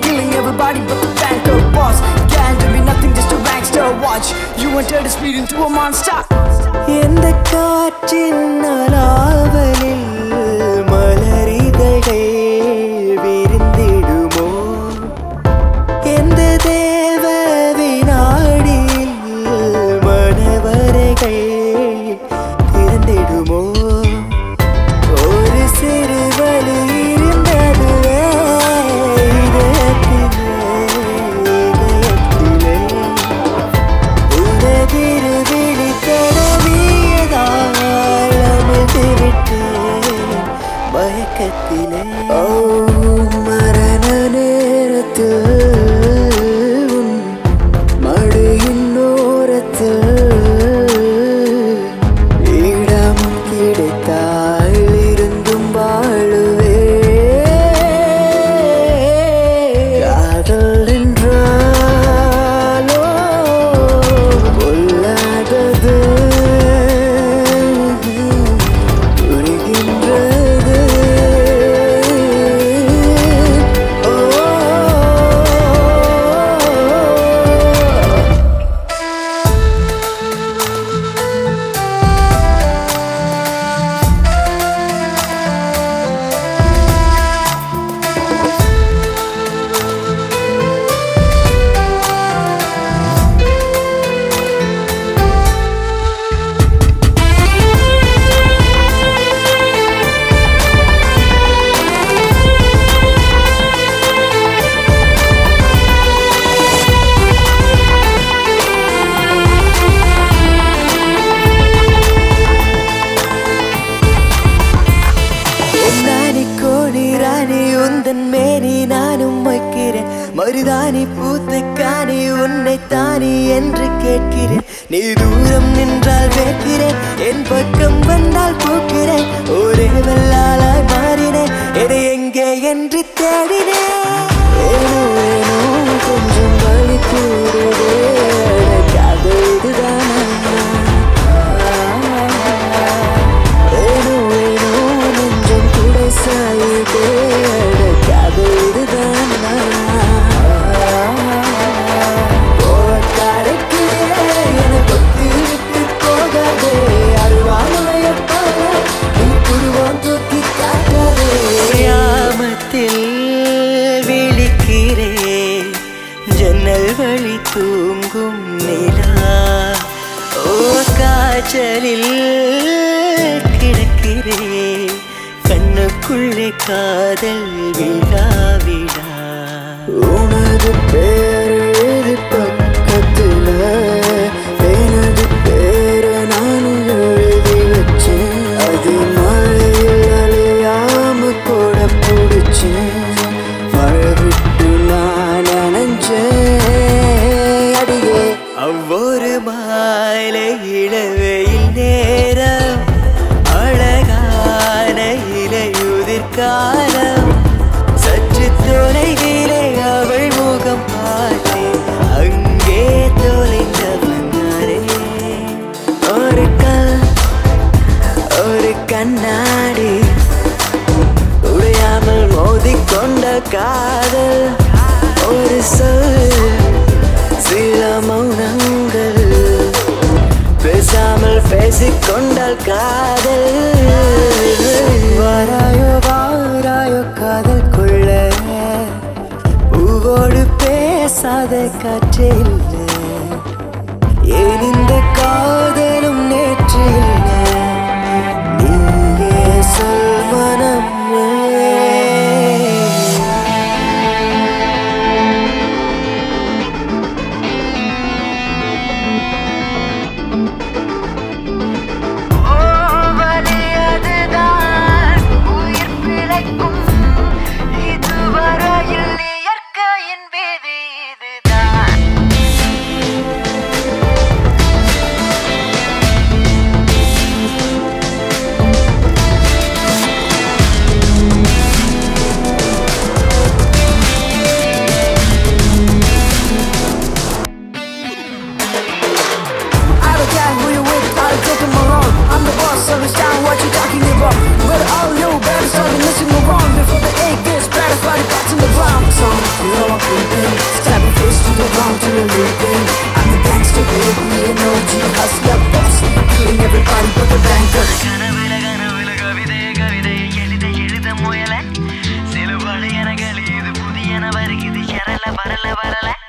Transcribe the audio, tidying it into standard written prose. Killing everybody but the banker boss. Can't do me nothing, just a gangster. Watch, you want to speed into a monster. In the cotton, Ravalil, Malarigal day, we're in the Dumo. In the Deva Vinadi, Manavare Gay, we're in the Dumo. Or is it a மருதானி பூத்த காணி உன்னை தானி என்று கேட்கிறேன். நீ தூரம் நின்றால் வேட்கிறேன், என் பக்கம் வந்தால் பூக்கிறேன். ஒரே வல்லாலாய் மாறினேன், எதை எங்கே என்று தேடினேன். கொஞ்சம் வழி கூறுவேன், காதல் இதுதானா? கொஞ்சம் கூட சாயுதேன், காதல் இதுதானா? தூங்கும் நிலா ஓ காற்றலில் கிடக்கிறேன், கண்ணுக்குள்ளே காதல் விழா விழா. உனது பேரு பக்கத்தில் எனது பேரை நான் எழுதி வச்சேன், அது மழையில் அலையாம கூட பிடிச்சேன். மழை விட்டு நான் நினைச்சேன், ஒரு மாலை இளவையில் நேரம், அழகான இலையுதிர்காலம். சற்று தொலைவிலே அவள் முகம் பார்த்தேன், அங்கே தொலைந்தவனாரே. ஒரு கண்ணாடி உடையாமல் மோதிக்கொண்ட காதல், ஒரு சொல் சில மௌனங்கள் பேசாமல் பேசிக்கொண்டால் காதல். வாராயோ வாராயோ காதல் கொள்ள, பூவோடு பேசாத காற்றே இல்லை. ஏன் இந்த காதலும் நேற்று இல்லை, நீயே சொல் மனமே. வரல வரல